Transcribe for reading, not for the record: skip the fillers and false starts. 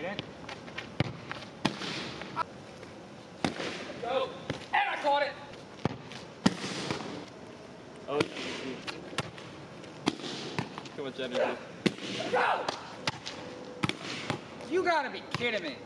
Hit it. Go. And I caught it. Oh, come on, Jebby. Go! You gotta be kidding me.